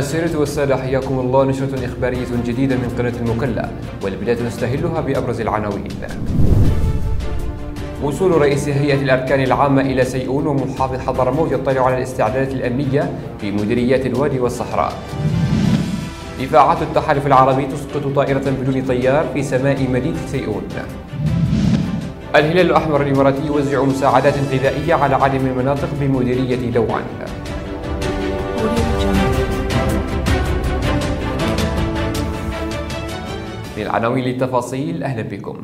السيرة والسادة، حياكم الله. نشرة إخبارية جديدة من قناة المكلا، والبداية نستهلها بأبرز العناوين. وصول رئيس هيئة الأركان العامة إلى سيئون، ومحافظ حضرموت يطلع على الاستعدادات الأمنية في مديريات الوادي والصحراء. دفاعات التحالف العربي تسقط طائرة بدون طيار في سماء مدينة سيئون. الهلال الأحمر الإماراتي يوزع مساعدات غذائية على عدم المناطق بمديرية دوعا. للعناوين للتفاصيل، أهلا بكم.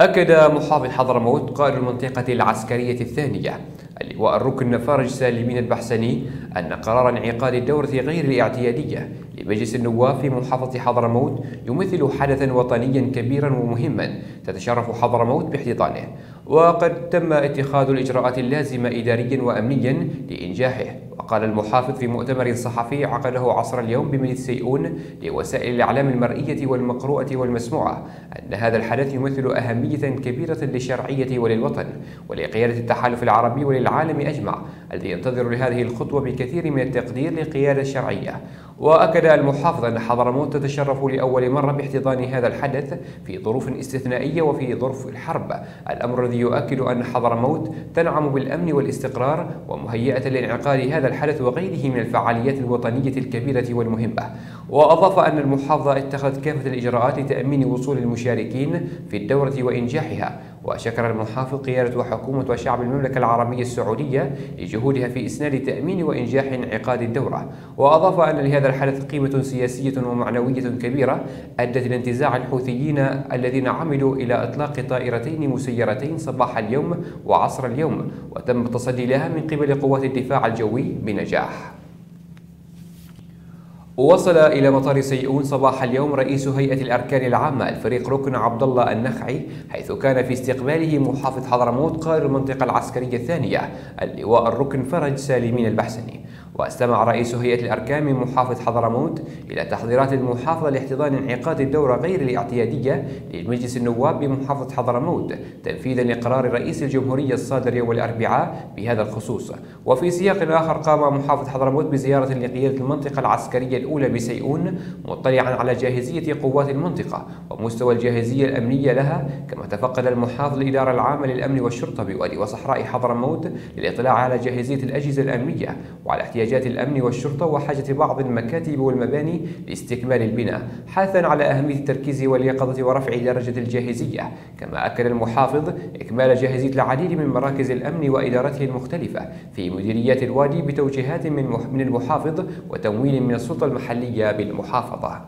أكد محافظ حضرموت قائد المنطقة العسكرية الثانية اللواء الركن فرج سالمين البحسني أن قرار انعقاد الدورة غير الاعتيادية لمجلس النواب في محافظة حضرموت يمثل حدثا وطنيا كبيرا ومهما تتشرف حضرموت باحتضانه، وقد تم اتخاذ الإجراءات اللازمة إداريا وأمنيا لإنجاحه. قال المحافظ في مؤتمر صحفي عقده عصر اليوم بمدينة سيئون لوسائل الإعلام المرئية والمقروءة والمسموعة أن هذا الحدث يمثل أهمية كبيرة للشرعية وللوطن ولقيادة التحالف العربي وللعالم أجمع الذي ينتظر لهذه الخطوة بكثير من التقدير للقيادة الشرعية. وأكد المحافظ أن حضرموت تتشرف لأول مرة باحتضان هذا الحدث في ظروف استثنائية وفي ظرف الحرب، الأمر الذي يؤكد أن حضرموت تنعم بالأمن والاستقرار ومهيئة لانعقاد هذا الحدث وغيره من الفعاليات الوطنية الكبيرة والمهمة. وأضاف أن المحافظة اتخذت كافة الإجراءات لتأمين وصول المشاركين في الدورة وإنجاحها. وشكر المحافظ قيادة وحكومة وشعب المملكة العربية السعودية لجهودها في إسناد تأمين وإنجاح انعقاد الدورة. وأضاف أن لهذا الحدث قيمة سياسية ومعنوية كبيرة أدت إلى انتزاع الحوثيين الذين عمدوا إلى إطلاق طائرتين مسيرتين صباح اليوم وعصر اليوم، وتم التصدي لها من قبل قوات الدفاع الجوي بنجاح. وصل إلى مطار سيئون صباح اليوم رئيس هيئة الأركان العامة الفريق ركن عبد الله النخعي، حيث كان في استقباله محافظ حضرموت قائد المنطقة العسكرية الثانية اللواء الركن فرج سالمين البحسني. واستمع رئيس هيئة الأركان من محافظ حضرموت إلى تحضيرات المحافظة لاحتضان انعقاد الدورة غير الاعتيادية لمجلس النواب بمحافظة حضرموت تنفيذا لقرار رئيس الجمهورية الصادر يوم الأربعاء بهذا الخصوص. وفي سياق آخر قام محافظ حضرموت بزيارة لقيادة المنطقة العسكرية الأولى بسيئون مطلعا على جاهزية قوات المنطقة ومستوى الجاهزية الأمنية لها، كما تفقد المحافظ الإدارة العامة للأمن والشرطة بوادي وصحراء حضرموت للإطلاع على جاهزية الأجهزة الأمنية وعلى احتياجات الأمن والشرطة وحاجة بعض المكاتب والمباني لاستكمال البناء، حثا على أهمية التركيز واليقظة ورفع درجة الجاهزية. كما أكد المحافظ إكمال جاهزية العديد من مراكز الأمن وإدارته المختلفة في مديريات الوادي بتوجيهات من المحافظ وتمويل من السلطة المحلية بالمحافظة.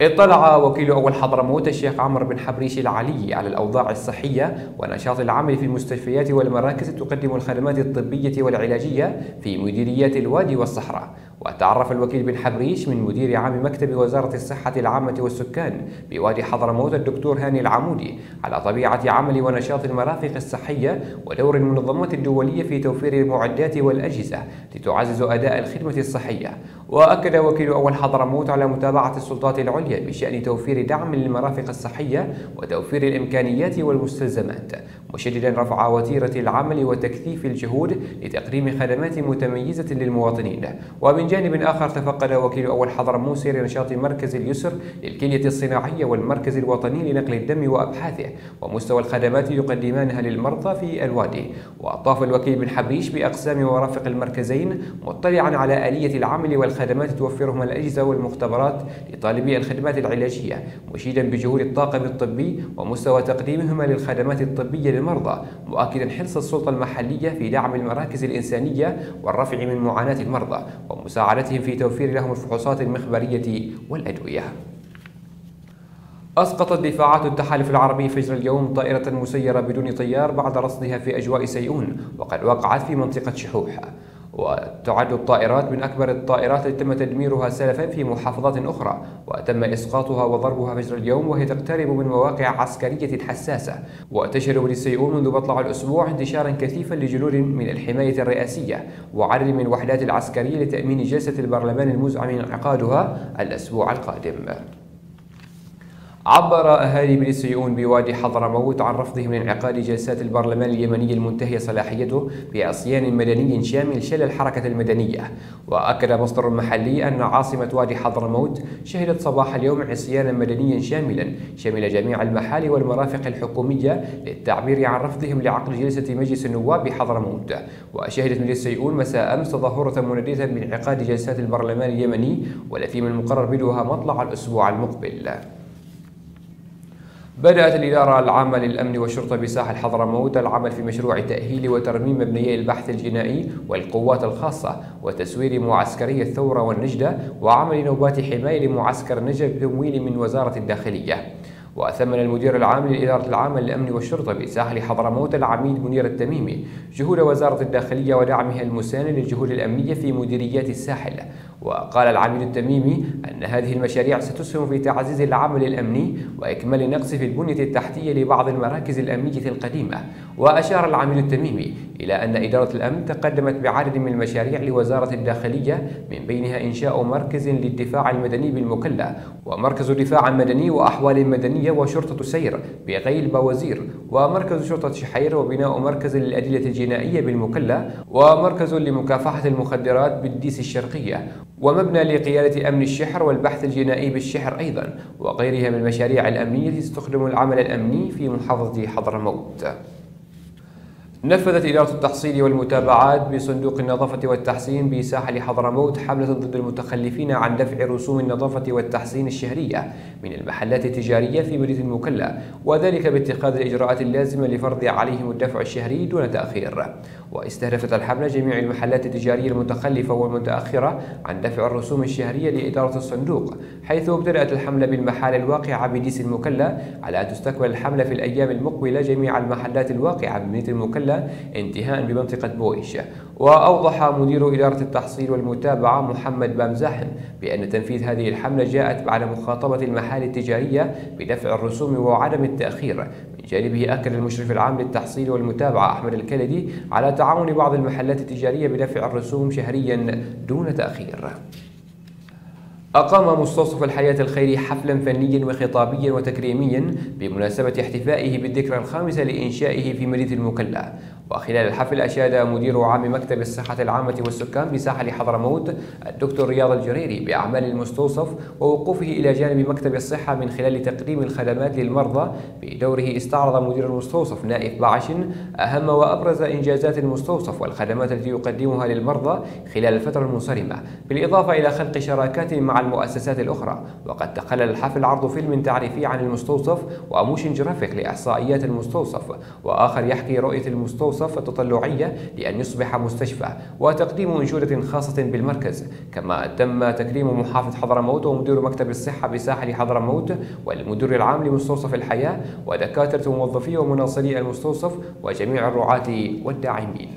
اطلع وكيل أول حضرموت الشيخ عمرو بن حبريش العلي على الأوضاع الصحية ونشاط العمل في المستشفيات والمراكز تقدم الخدمات الطبية والعلاجية في مديريات الوادي والصحراء. وتعرف الوكيل بن حبريش من مدير عام مكتب وزارة الصحة العامة والسكان بوادي حضرموت الدكتور هاني العمودي على طبيعة عمل ونشاط المرافق الصحية ودور المنظمات الدولية في توفير المعدات والأجهزة لتعزز أداء الخدمة الصحية. وأكد وكيل أول حضرموت على متابعة السلطات العليا بشأن توفير دعم للمرافق الصحية وتوفير الإمكانيات والمستلزمات، مشددا رفع وتيرة العمل وتكثيف الجهود لتقديم خدمات متميزة للمواطنين. ومن جانب آخر تفقد وكيل أول حضرموت سير نشاط مركز اليسر للكلية الصناعية والمركز الوطني لنقل الدم وأبحاثه ومستوى الخدمات يقدمانها للمرضى في الوادي. وأضاف الوكيل بن حبريش بأقسام مرافق المركزين مطلعا على آلية العمل والخدمات توفرهم الأجهزة والمختبرات لطالبي الخدمات العلاجية، مشيدا بجهود الطاقم الطبي ومستوى تقديمهما للخدمات الطبية للمرضى، مؤكدا حرص السلطة المحلية في دعم المراكز الإنسانية والرفع من معاناة المرضى ومساعدتهم في توفير لهم الفحوصات المخبرية والأدوية. أسقطت دفاعات التحالف العربي فجر اليوم طائرة مسيرة بدون طيار بعد رصدها في أجواء سيئون وقد وقعت في منطقة شحوح. وتعد الطائرات من أكبر الطائرات التي تم تدميرها سلفا في محافظات أخرى، وتم إسقاطها وضربها فجر اليوم وهي تقترب من مواقع عسكرية حساسة. وانتشر مدينة سيئون منذ مطلع الأسبوع انتشارا كثيفا لجنود من الحماية الرئاسية وعدد من الوحدات العسكرية لتأمين جلسة البرلمان المزعم انعقادها الأسبوع القادم. عبر أهالي مليسيون بوادي حضرموت عن رفضهم لانعقاد جلسات البرلمان اليمني المنتهية صلاحيته بعصيان مدني شامل شل الحركة المدنية. وأكد مصدر محلي أن عاصمة وادي حضرموت شهدت صباح اليوم عصيانا مدنيا شاملا شمل جميع المحال والمرافق الحكومية للتعبير عن رفضهم لعقد جلسة مجلس النواب بحضرموت. وشهدت مليسيون مساء أمس تظاهرة منادية بانعقاد جلسات البرلمان اليمني والتي من المقرر بدؤها مطلع الأسبوع المقبل. بدأت الإدارة العامة للأمن والشرطة بساحل حضرموت العمل في مشروع تأهيل وترميم مبنيي البحث الجنائي والقوات الخاصة وتسوير معسكري الثورة والنجدة وعمل نوبات حماية لمعسكر النجدة بتمويل من وزارة الداخلية. وأثمن المدير العام للإدارة العامة للأمن والشرطة بساحل حضرموت العميد منير التميمي جهود وزارة الداخلية ودعمها المساند للجهود الأمنية في مديريات الساحل. وقال العميد التميمي أن هذه المشاريع ستسهم في تعزيز العمل الأمني وإكمال النقص في البنية التحتية لبعض المراكز الأمنية القديمة. وأشار العميد التميمي إلى أن إدارة الأمن تقدمت بعدد من المشاريع لوزارة الداخلية من بينها إنشاء مركز للدفاع المدني بالمكلا ومركز دفاع مدني وأحوال مدنية وشرطة سير بغيل بوزير ومركز شرطة شحير وبناء مركز للأدلة الجنائية بالمكلا ومركز لمكافحة المخدرات بالديس الشرقية ومبنى لقيادة أمن الشحر والبحث الجنائي بالشحر أيضا وغيرها من المشاريع الأمنية التي تخدم العمل الأمني في محافظة حضرموت. نفذت إدارة التحصيل والمتابعات بصندوق النظافة والتحسين بساحل حضرموت حملة ضد المتخلفين عن دفع رسوم النظافة والتحسين الشهرية من المحلات التجارية في مدينة المكلا وذلك باتخاذ الإجراءات اللازمة لفرض عليهم الدفع الشهري دون تأخير. واستهدفت الحملة جميع المحلات التجارية المتخلفة والمتأخرة عن دفع الرسوم الشهرية لإدارة الصندوق حيث ابتدأت الحملة بالمحال الواقعة بديس المكلا على أن تستكمل الحملة في الأيام المقبلة جميع المحلات الواقعة بمدينة المكلا انتهاء بمنطقة بويش. وأوضح مدير إدارة التحصيل والمتابعة محمد بامزحن بأن تنفيذ هذه الحملة جاءت بعد مخاطبة المحال التجارية بدفع الرسوم وعدم التأخير. من جانبه أكد المشرف العام للتحصيل والمتابعة احمد الكلدي على تعاون بعض المحلات التجارية بدفع الرسوم شهريا دون تأخير. أقام مستوصف الحياة الخيري حفلا فنيا وخطابيا وتكريميا بمناسبة احتفائه بالذكرى الخامسة لإنشائه في مدينة المكلا. وخلال الحفل أشاد مدير عام مكتب الصحة العامة والسكان بساحل حضرموت الدكتور رياض الجريري بأعمال المستوصف ووقوفه إلى جانب مكتب الصحة من خلال تقديم الخدمات للمرضى. بدوره استعرض مدير المستوصف نائف باعشن أهم وأبرز إنجازات المستوصف والخدمات التي يقدمها للمرضى خلال الفترة المنصرمة بالإضافة إلى خلق شراكات مع المؤسسات الأخرى. وقد تخلل الحفل عرض فيلم تعريفي عن المستوصف وموشن جرافيك لإحصائيات المستوصف وآخر يحكي رؤية المستوصف التطلعية لأن يصبح مستشفى وتقديم أنشودة خاصة بالمركز. كما تم تكريم محافظ حضرموت ومدير مكتب الصحة بساحل حضرموت والمدير العام لمستوصف الحياة ودكاترة وموظفي ومناصري المستوصف وجميع الرعاة والداعمين.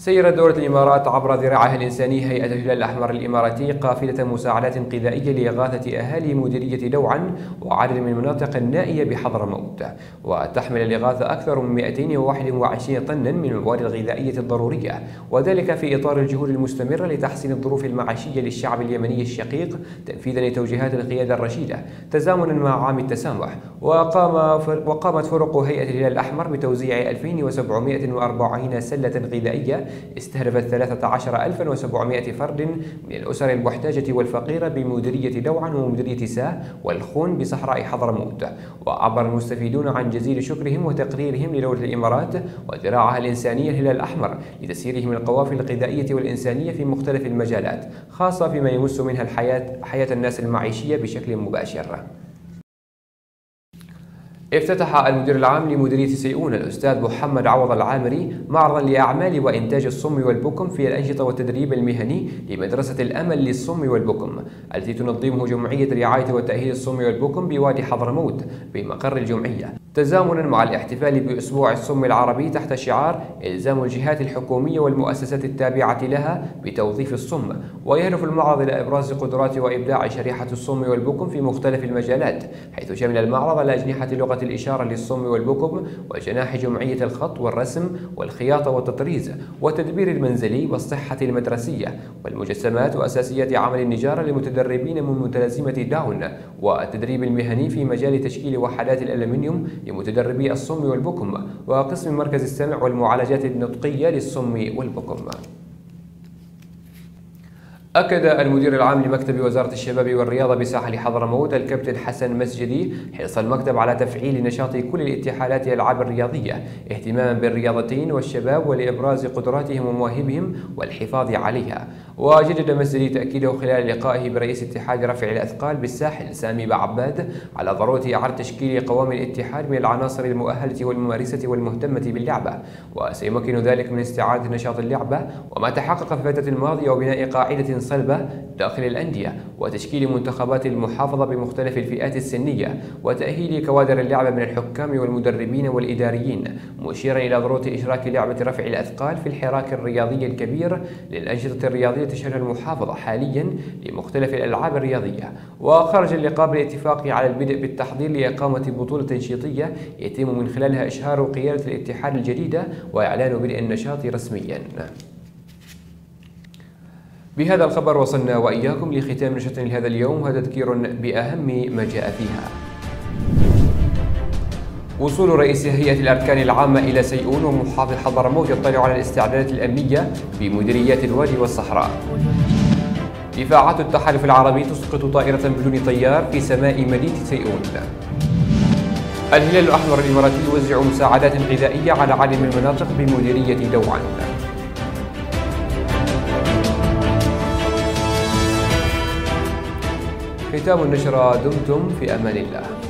سيرت دولة الإمارات عبر ذراعها الإنساني هيئة الهلال الأحمر الإماراتي قافلة مساعدات غذائية لإغاثة أهالي مديرية دوعا وعدد من المناطق النائية بحضرموت. وتحمل الإغاثة أكثر من 221 طنا من المواد الغذائية الضرورية وذلك في إطار الجهود المستمرة لتحسين الظروف المعيشية للشعب اليمني الشقيق تنفيذا لتوجيهات القيادة الرشيدة تزامنا مع عام التسامح. وقامت فرق هيئة الهلال الأحمر بتوزيع 2740 سلة غذائية استهدفت 13700 فرد من الأسر المحتاجة والفقيرة بمديرية دوعا ومديرية ساه والخون بصحراء حضرموت. وعبر المستفيدون عن جزيل شكرهم وتقريرهم لدولة الإمارات وذراعها الإنسانية الهلال الأحمر لتسييرهم القوافل الغذائية والإنسانية في مختلف المجالات خاصة فيما يمس منها حياة الناس المعيشية بشكل مباشر. افتتح المدير العام لمديرية سيئون الأستاذ محمد عوض العامري معرضا لأعمال وإنتاج الصم والبكم في الأنشطة والتدريب المهني لمدرسة الأمل للصم والبكم التي تنظمه جمعية رعاية وتأهيل الصم والبكم بوادي حضرموت بمقر الجمعية تزامنا مع الاحتفال بأسبوع السم العربي تحت شعار إلزام الجهات الحكومية والمؤسسات التابعة لها بتوظيف السم. ويهدف المعرض إلى إبراز قدرات وإبداع شريحة السم والبكم في مختلف المجالات، حيث شمل المعرض على أجنحة لغة الإشارة للسم والبكم وجناح جمعية الخط والرسم والخياطة والتطريز والتدبير المنزلي والصحة المدرسية والمجسمات وأساسيات عمل النجارة للمتدربين من متلازمة داون، والتدريب المهني في مجال تشكيل وحدات الألمنيوم لمتدربي الصم والبكم، وقسم مركز السمع والمعالجات النطقية للصم والبكم. أكد المدير العام لمكتب وزارة الشباب والرياضة بساحل حضرموت الكابتن حسن مسجدي حرص المكتب على تفعيل نشاط كل الاتحادات والألعاب الرياضية اهتماما بالرياضتين والشباب ولإبراز قدراتهم ومواهبهم والحفاظ عليها. وجدد مسجدي تأكيده خلال لقائه برئيس اتحاد رفع الأثقال بالساحل سامي أبا عباد على ضرورة إعادة تشكيل قوام الاتحاد من العناصر المؤهلة والممارسة والمهتمة باللعبة، وسيمكن ذلك من استعادة نشاط اللعبة وما تحقق في الفترة الماضية وبناء قاعدة صلبة داخل الأندية وتشكيل منتخبات المحافظة بمختلف الفئات السنية وتأهيل كوادر اللعبة من الحكام والمدربين والإداريين، مشيرا إلى ضرورة إشراك لعبة رفع الأثقال في الحراك الرياضي الكبير للأنشطة الرياضية تشهد المحافظة حاليا لمختلف الألعاب الرياضية. وخرج اللقاء بالاتفاق على البدء بالتحضير لإقامة بطولة تنشيطية يتم من خلالها إشهار قيادة الاتحاد الجديدة وإعلان بدء النشاط رسميا. بهذا الخبر وصلنا وإياكم لختام نشرتنا لهذا اليوم، هذا تذكير بأهم ما جاء فيها. وصول رئيس هيئة الأركان العامة إلى سيئون ومحافظ حضرموت يطلع على الاستعدادات الأمنية بمديريات الوادي والصحراء. دفاعات التحالف العربي تسقط طائرة بدون طيار في سماء مدينة سيئون. الهلال الأحمر الإماراتي يوزع مساعدات غذائية على عالم المناطق بمديرية دوعا. ختام النشرة، دمتم في أمان الله.